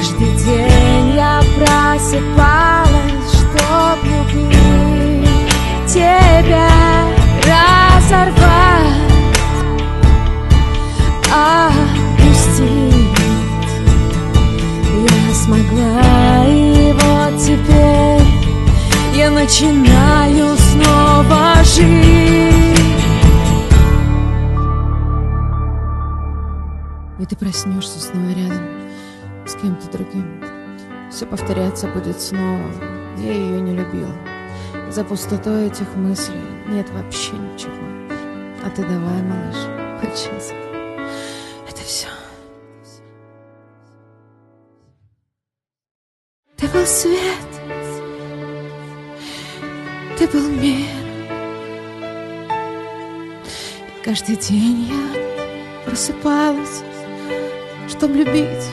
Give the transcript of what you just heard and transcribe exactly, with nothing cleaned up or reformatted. Каждый день я просыпалась, чтоб любить тебя, разорвать. Отпусти, я смогла, и вот теперь я начинаю снова жить. И ты проснешься снова рядом с кем-то другим. Все повторяться будет снова. Я ее не любил. За пустотой этих мыслей нет вообще ничего. А ты давай, малыш, хоть сейчас. Это все. Ты был свет, ты был мир. И каждый день я просыпалась, чтобы любить.